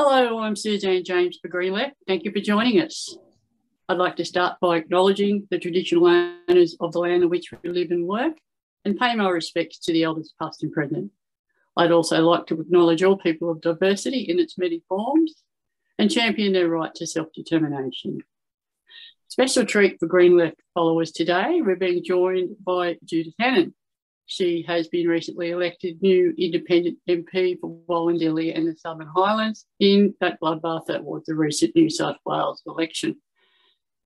Hello, I'm Suzanne James for GreenLeft. Thank you for joining us. I'd like to start by acknowledging the traditional owners of the land on which we live and work and pay my respects to the elders past and present. I'd also like to acknowledge all people of diversity in its many forms and champion their right to self-determination. Special treat for GreenLeft followers today, we're being joined by Judy Hannan. She has been recently elected new independent MP for Wollondilly and the Southern Highlands in that bloodbath that was the recent New South Wales election.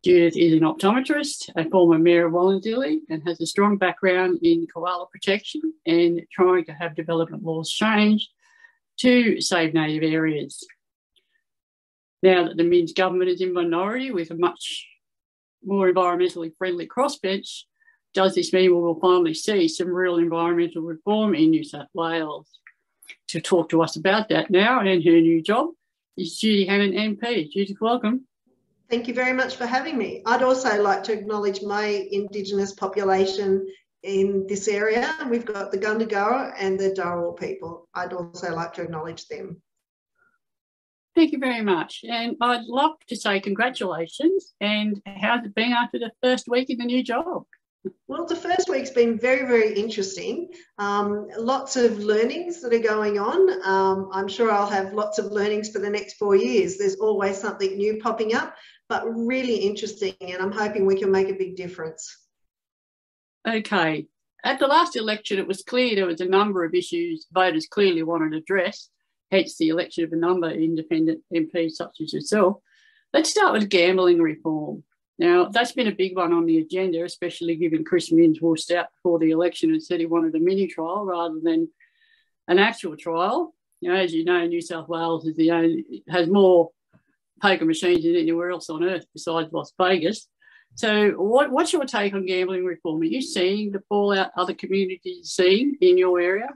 Judith is an optometrist, a former Mayor of Wollondilly, and has a strong background in koala protection and trying to have development laws changed to save native areas. Now that the Minns government is in minority with a much more environmentally friendly crossbench, does this mean we will finally see some real environmental reform in New South Wales? To talk to us about that now and her new job is Judy Hannan MP. Judith, welcome. Thank you very much for having me. I'd also like to acknowledge my Indigenous population in this area. We've got the Gundagarra and the Darawal people. I'd also like to acknowledge them. Thank you very much. And I'd love to say congratulations. And how's it been after the first week in the new job? Well, the first week's been very, very interesting. Lots of learnings that are going on. I'm sure I'll have lots of learnings for the next 4 years. There's always something new popping up, but really interesting, and I'm hoping we can make a big difference. Okay. At the last election, it was clear there was a number of issues voters clearly wanted addressed, hence the election of a number of independent MPs such as yourself. Let's start with gambling reform. Now, that's been a big one on the agenda, especially given Chris Minns walked out before the election and said he wanted a mini trial rather than an actual trial. You know, as you know, New South Wales is the only, has more poker machines than anywhere else on earth besides Las Vegas. So what's your take on gambling reform? Are you seeing the fallout other communities are seeing in your area?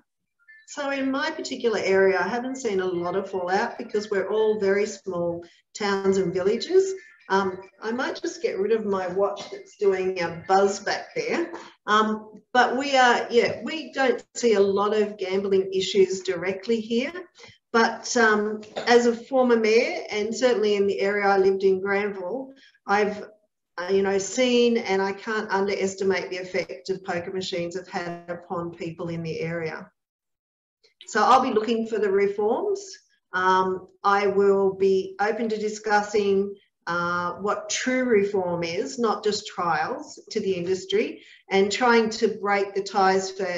So in my particular area, I haven't seen a lot of fallout because we're all very small towns and villages. I might just get rid of my watch that's doing a buzz back there. But we don't see a lot of gambling issues directly here. But as a former mayor, and certainly in the area I lived in, Granville, I've seen, and I can't underestimate the effect that poker machines have had upon people in the area. So I'll be looking for the reforms. I will be open to discussing what true reform is, not just trials to the industry, and trying to break the ties for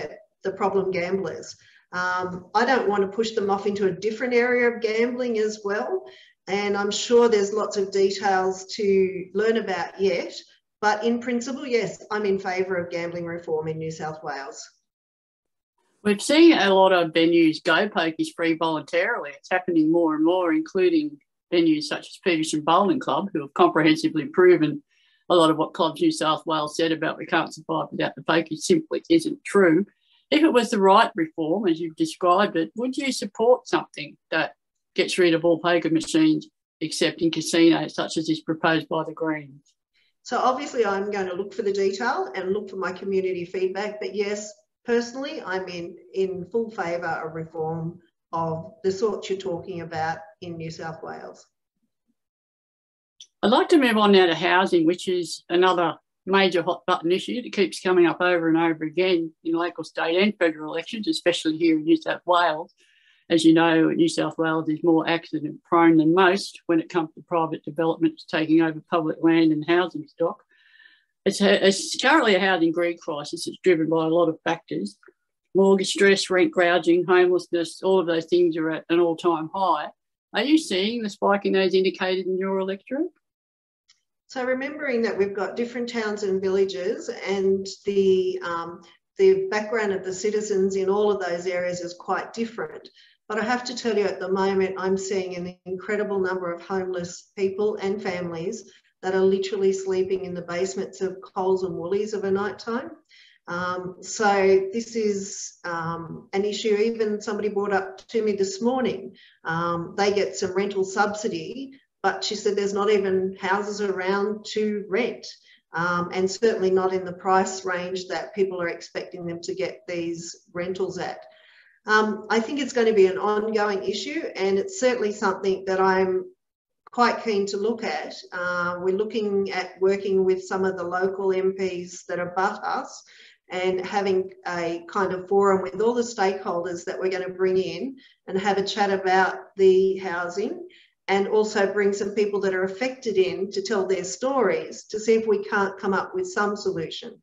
the problem gamblers. I don't want to push them off into a different area of gambling as well, and I'm sure there's lots of details to learn about yet, but in principle, yes, I'm in favour of gambling reform in New South Wales. We've seen a lot of venues go pokies free voluntarily. It's happening more and more, including venues such as Petersham Bowling Club, who have comprehensively proven a lot of what Clubs New South Wales said about we can't survive without the pokies simply isn't true. If it was the right reform, as you've described it, would you support something that gets rid of all poker machines except in casinos, such as is proposed by the Greens? So obviously I'm going to look for the detail and look for my community feedback, but yes, personally, I'm in full favour of reform of the sort you're talking about in New South Wales. I'd like to move on now to housing, which is another major hot button issue that keeps coming up over and over again in local, state and federal elections, especially here in New South Wales. As you know, New South Wales is more accident prone than most when it comes to private developments taking over public land and housing stock. It's currently a housing greed crisis. It's driven by a lot of factors. Mortgage stress, rent gouging, homelessness, all of those things are at an all-time high. Are you seeing the spike in those indicators in your electorate? So remembering that we've got different towns and villages, and the background of the citizens in all of those areas is quite different. But I have to tell you at the moment, I'm seeing an incredible number of homeless people and families that are literally sleeping in the basements of Coles and Woolies of a night time. So this is an issue. Even somebody brought up to me this morning, they get some rental subsidy, but she said there's not even houses around to rent, and certainly not in the price range that people are expecting them to get these rentals at. I think it's going to be an ongoing issue, and it's certainly something that I'm quite keen to look at. We're looking at working with some of the local MPs that abut us and having a kind of forum with all the stakeholders that we're going to bring in and have a chat about the housing, and also bring some people that are affected in to tell their stories to see if we can't come up with some solution.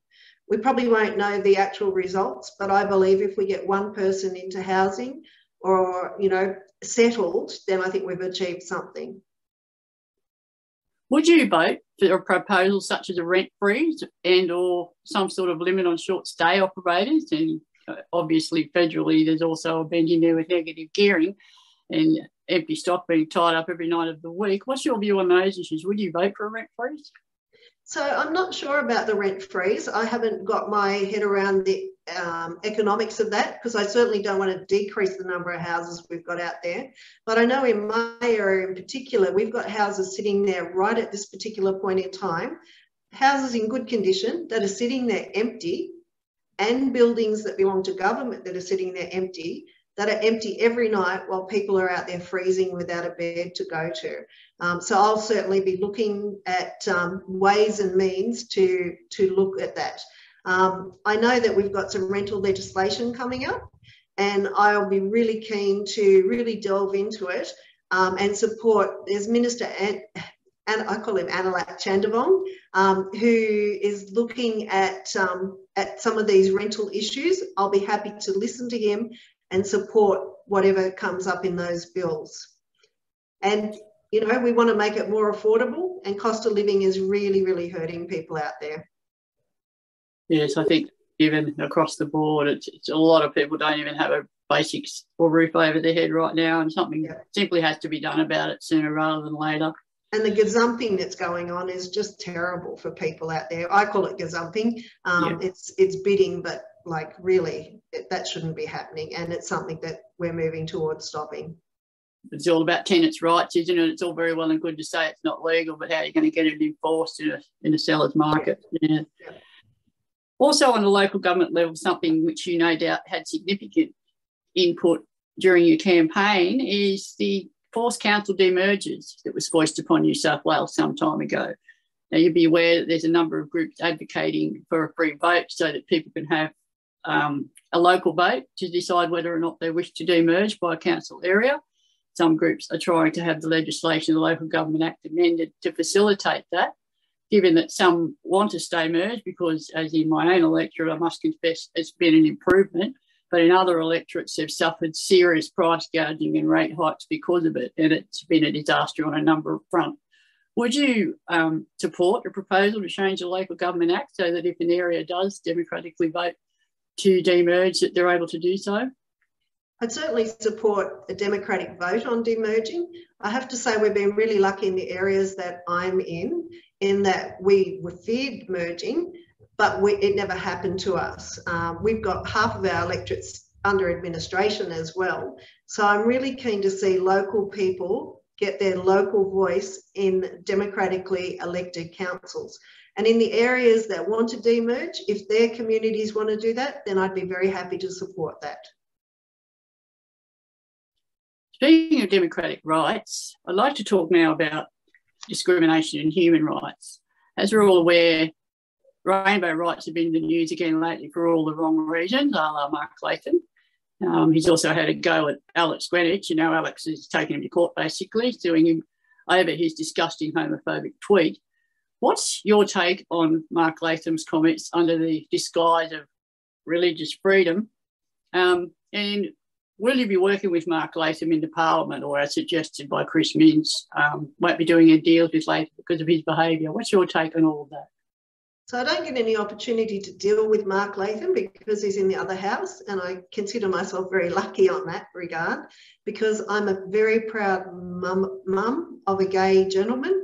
We probably won't know the actual results, but I believe if we get one person into housing or, you know, settled, then I think we've achieved something. Would you vote for a proposal such as a rent freeze and or some sort of limit on short stay operators? And obviously federally there's also a bend in there with negative gearing and empty stock being tied up every night of the week. What's your view on those issues? Would you vote for a rent freeze? So I'm not sure about the rent freeze. I haven't got my head around the economics of that, because I certainly don't want to decrease the number of houses we've got out there. But I know in my area in particular, we've got houses sitting there right at this particular point in time, houses in good condition that are sitting there empty, and buildings that belong to government that are sitting there empty, that are empty every night while people are out there freezing without a bed to go to. So I'll certainly be looking at ways and means to look at that. I know that we've got some rental legislation coming up, and I'll be really keen to really delve into it and support. There's Minister, and I call him Anoulack Chanthivong, who is looking at some of these rental issues. I'll be happy to listen to him and support whatever comes up in those bills. And, you know, we want to make it more affordable, and cost of living is really, really hurting people out there. Yes, I think even across the board, it's a lot of people don't even have a basics or roof over their head right now, and something simply has to be done about it sooner rather than later. And the gazumping that's going on is just terrible for people out there. I call it gazumping. It's bidding, but like really, that shouldn't be happening, and it's something that we're moving towards stopping. It's all about tenants' rights, isn't it? It's all very well and good to say it's not legal, but how are you going to get it enforced in a seller's market? Yeah. Yeah. Also on the local government level, something which you no doubt had significant input during your campaign is the forced council demergers that was foisted upon New South Wales some time ago. Now, you'd be aware that there's a number of groups advocating for a free vote so that people can have a local vote to decide whether or not they wish to demerge by a council area. Some groups are trying to have the legislation of the Local Government Act amended to facilitate that, given that some want to stay merged because, as in my own electorate, I must confess it's been an improvement, but in other electorates they've suffered serious price gouging and rate hikes because of it, and it's been a disaster on a number of fronts. Would you support a proposal to change the Local Government Act so that if an area does democratically vote to demerge, that they're able to do so? I'd certainly support a democratic vote on demerging. I have to say we've been really lucky in the areas that I'm in that we were feared merging, but it never happened to us. We've got half of our electorates under administration as well. So I'm really keen to see local people get their local voice in democratically elected councils. And in the areas that want to demerge, if their communities want to do that, then I'd be very happy to support that. Speaking of democratic rights, I'd like to talk now about discrimination and human rights. As we're all aware, rainbow rights have been in the news again lately for all the wrong reasons, a la Mark Latham. He's also had a go at Alex Greenwich. You know, Alex has taken him to court basically, suing him over his disgusting homophobic tweet. What's your take on Mark Latham's comments under the disguise of religious freedom? And will you be working with Mark Latham in the Parliament, or as suggested by Chris Minns, won't be doing any deals with Latham because of his behaviour? What's your take on all of that? So I don't get any opportunity to deal with Mark Latham because he's in the other house, and I consider myself very lucky on that regard because I'm a very proud mum of a gay gentleman.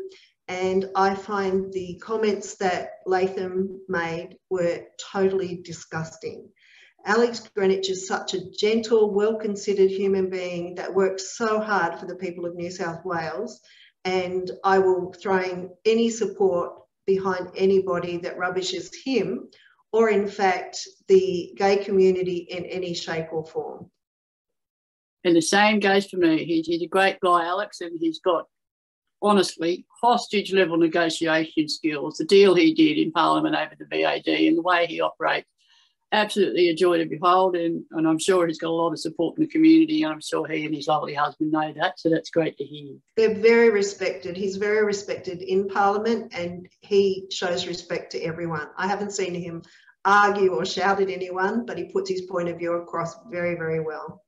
And I find the comments that Latham made were totally disgusting. Alex Greenwich is such a gentle, well-considered human being that works so hard for the people of New South Wales. And I will throw in any support behind anybody that rubbishes him or, in fact, the gay community in any shape or form. And the same goes for me. He's a great guy, Alex, and he's got, honestly, hostage-level negotiation skills. The deal he did in Parliament over the VAD and the way he operates, absolutely a joy to behold. And I'm sure he's got a lot of support in the community, and I'm sure he and his lovely husband know that, so that's great to hear. They're very respected. He's very respected in Parliament, and he shows respect to everyone. I haven't seen him argue or shout at anyone, but he puts his point of view across very, very well.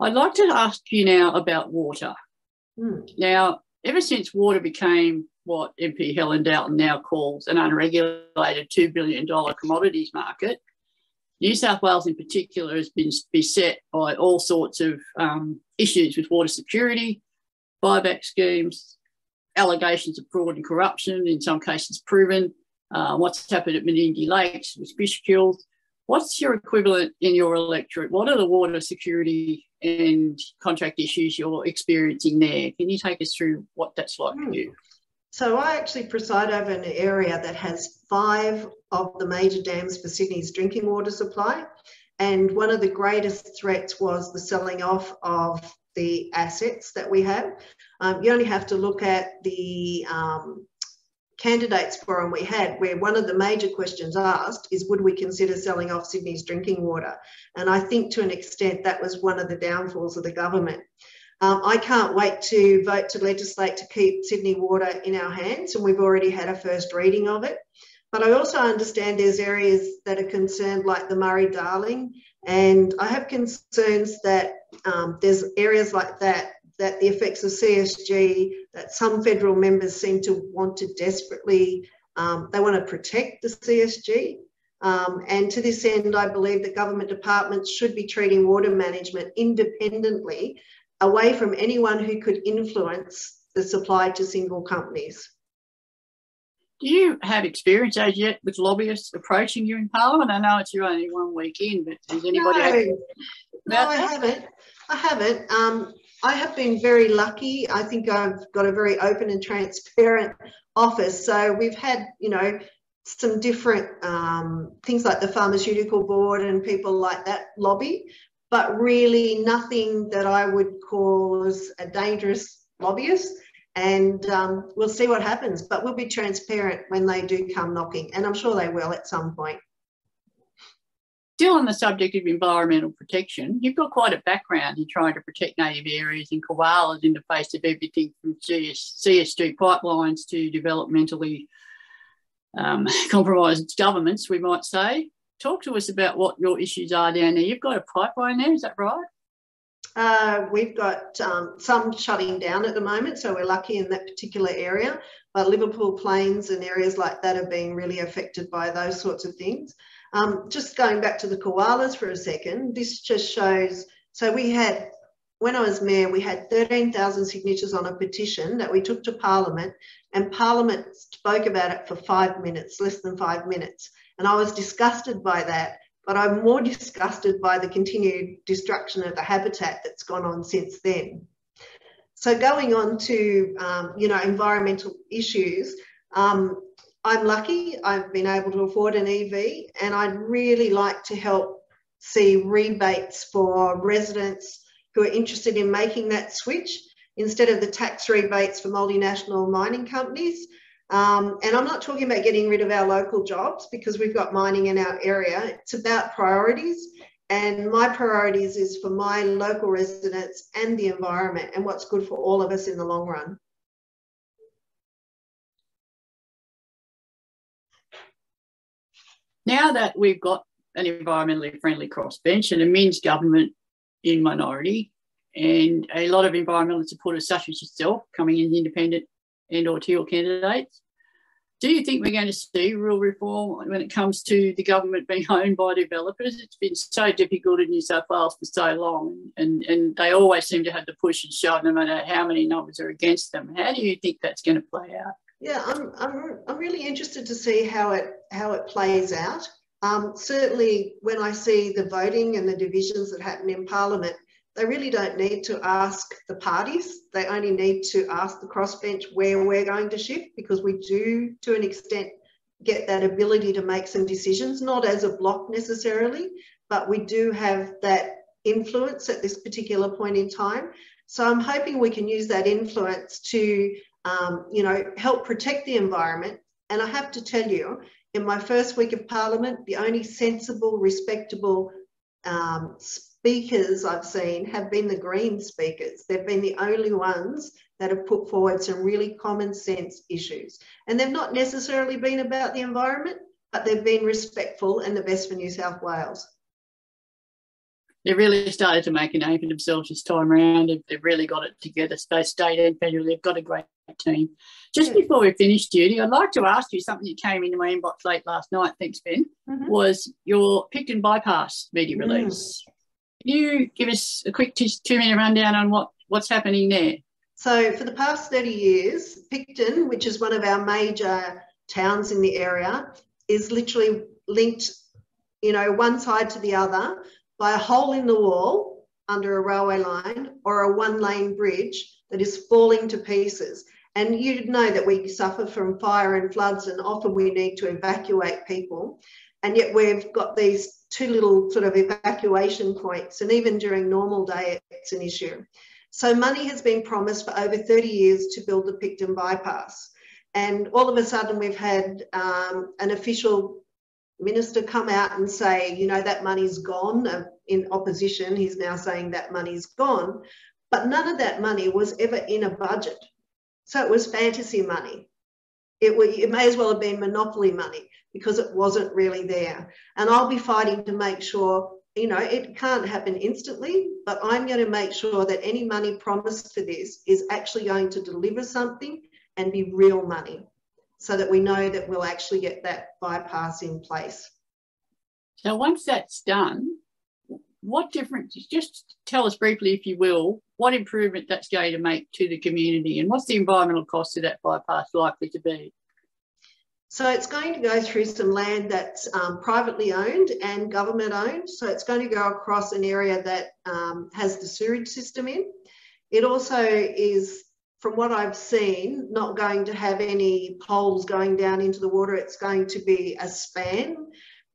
I'd like to ask you now about water. Now, ever since water became what MP Helen Dalton now calls an unregulated $2 billion commodities market, New South Wales in particular has been beset by all sorts of issues with water security, buyback schemes, allegations of fraud and corruption, in some cases proven, what's happened at Menindee Lakes with fish kills. What's your equivalent in your electorate? What are the water security and contract issues you're experiencing there? Can you take us through what that's like for you? So I actually preside over an area that has 5 of the major dams for Sydney's drinking water supply, and one of the greatest threats was the selling off of the assets that we have. You only have to look at the candidates forum we had, where one of the major questions asked is, would we consider selling off Sydney's drinking water? And I think to an extent that was one of the downfalls of the government. I can't wait to vote to legislate to keep Sydney water in our hands, and we've already had a first reading of it. But I also understand there's areas that are concerned, like the Murray-Darling, and I have concerns that there's areas like that that the effects of CSG, that some federal members seem to want to desperately, they want to protect the CSG. And to this end, I believe that government departments should be treating water management independently, away from anyone who could influence the supply to single companies. Do you have experience as yet with lobbyists approaching you in Parliament? I know it's your only 1 week in, but has anybody... No, I haven't. I have been very lucky. I think I've got a very open and transparent office. So we've had, you know, some different things like the pharmaceutical board and people like that lobby, but really nothing that I would call a dangerous lobbyist. And we'll see what happens, but we'll be transparent when they do come knocking, and I'm sure they will at some point. Still on the subject of environmental protection, you've got quite a background in trying to protect native areas and koalas in the face of everything from CSG pipelines to developmentally compromised governments, we might say. Talk to us about what your issues are down there. You've got a pipeline there, is that right? We've got some shutting down at the moment, so we're lucky in that particular area. But Liverpool Plains and areas like that are being really affected by those sorts of things. Just going back to the koalas for a second, this just shows, so we had, when I was mayor, we had 13,000 signatures on a petition that we took to Parliament, and Parliament spoke about it for 5 minutes, less than 5 minutes. And I was disgusted by that, but I'm more disgusted by the continued destruction of the habitat that's gone on since then. So going on to, you know, environmental issues, I'm lucky, I've been able to afford an EV, and I'd really like to help see rebates for residents who are interested in making that switch instead of the tax rebates for multinational mining companies. And I'm not talking about getting rid of our local jobs, because we've got mining in our area. It's about priorities, and my priorities is for my local residents and the environment and what's good for all of us in the long run. Now that we've got an environmentally friendly crossbench and a Minns government in minority and a lot of environmental supporters such as yourself coming in as independent and or teal candidates, do you think we're going to see real reform when it comes to the government being owned by developers? It's been so difficult in New South Wales for so long, and they always seem to have to push and shove no matter how many numbers are against them. How do you think that's going to play out? Yeah, I'm really interested to see how it plays out. Certainly when I see the voting and the divisions that happen in Parliament, they really don't need to ask the parties. They only need to ask the crossbench where we're going to shift, because we do, to an extent, get that ability to make some decisions, not as a block necessarily, but we do have that influence at this particular point in time. So I'm hoping we can use that influence to, you know, help protect the environment. And I have to tell you, in my first week of Parliament, the only sensible, respectable speakers I've seen have been the Green speakers. They've been the only ones that have put forward some really common sense issues. And they've not necessarily been about the environment, but they've been respectful and the best for New South Wales. They really started to make a name for themselves this time around. They've really got it together. So state and federal, they've got a great team. Just before we finish, Judy, I'd like to ask you something that came into my inbox late last night, thanks Ben, was your Picton Bypass media release. Can you give us a quick two-minute rundown on what's happening there? So for the past 30 years, Picton, which is one of our major towns in the area, is literally linked, you know, one side to the other by a hole in the wall under a railway line or a one-lane bridge that is falling to pieces. And you know that we suffer from fire and floods and often we need to evacuate people. And yet we've got these two little sort of evacuation points. And even during normal day, it's an issue. So money has been promised for over 30 years to build the Picton Bypass. And all of a sudden we've had an official minister come out and say, you know, that money's gone. In opposition, he's now saying that money's gone, but none of that money was ever in a budget. So it was fantasy money. It may as well have been monopoly money because it wasn't really there. And I'll be fighting to make sure, you know, it can't happen instantly, but I'm going to make sure that any money promised for this is actually going to deliver something and be real money, so that we know that we'll actually get that bypass in place. So once that's done, what difference, just tell us briefly, if you will, what improvement that's going to make to the community and what's the environmental cost of that bypass likely to be? So it's going to go through some land that's privately owned and government owned. So it's going to go across an area that has the sewerage system in. It also is, from what I've seen, not going to have any poles going down into the water. It's going to be a span,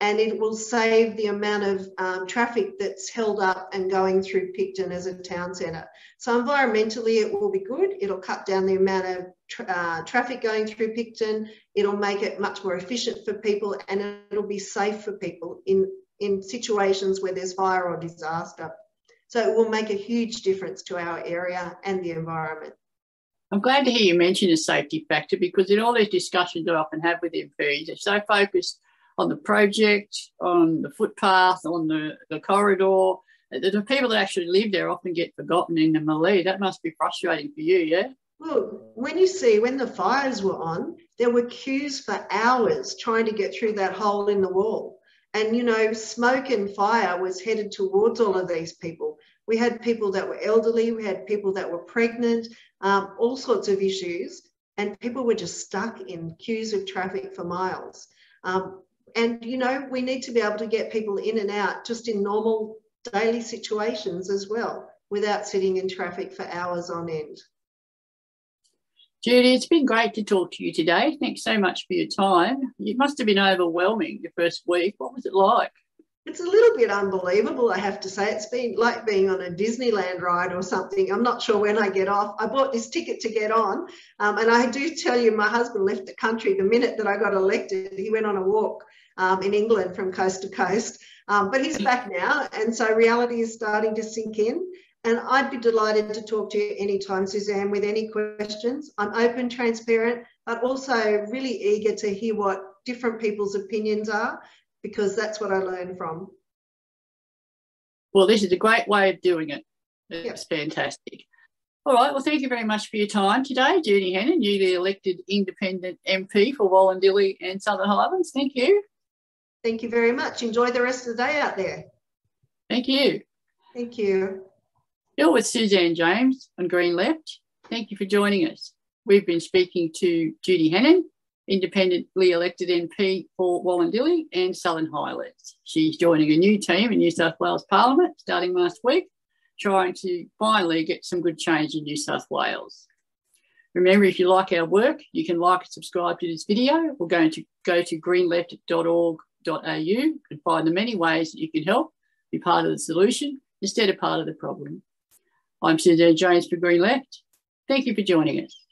and it will save the amount of traffic that's held up and going through Picton as a town centre. So environmentally, it will be good. It'll cut down the amount of traffic going through Picton. It'll make it much more efficient for people, and it'll be safe for people in situations where there's fire or disaster. So it will make a huge difference to our area and the environment. I'm glad to hear you mention the safety factor, because in all these discussions I often have with MPs, they're so focused on the project, on the footpath, on the corridor. The people that actually live there often get forgotten in the melee. That must be frustrating for you, yeah? Well, when the fires were on, there were queues for hours trying to get through that hole in the wall. And, you know, smoke and fire was headed towards all of these people. We had people that were elderly, we had people that were pregnant, all sorts of issues, and people were just stuck in queues of traffic for miles. And, you know, we need to be able to get people in and out just in normal daily situations as well, without sitting in traffic for hours on end. Judy, it's been great to talk to you today. Thanks so much for your time. It must have been overwhelming the first week. What was it like? It's a little bit unbelievable, I have to say. It's been like being on a Disneyland ride or something. I'm not sure when I get off. I bought this ticket to get on. And I do tell you, my husband left the country the minute that I got elected. He went on a walk in England from coast to coast. But he's back now. And so reality is starting to sink in. And I'd be delighted to talk to you anytime, Suzanne, with any questions. I'm open, transparent, but also really eager to hear what different people's opinions are, because that's what I learn from. Well, this is a great way of doing it. It's fantastic. All right, well, thank you very much for your time today, Judy Hannan, newly elected Independent MP for Wollondilly and Southern Highlands. Thank you. Thank you very much. Enjoy the rest of the day out there. Thank you. Thank you. You're with Suzanne James on GreenLeft. Thank you for joining us. We've been speaking to Judy Hannan, independently elected MP for Wollondilly and Southern Highlands. She's joining a new team in New South Wales Parliament starting last week, trying to finally get some good change in New South Wales. Remember, if you like our work, you can like and subscribe to this video, or go to greenleft.org.au and find the many ways that you can help be part of the solution instead of part of the problem. I'm Suzanne James for GreenLeft. Thank you for joining us.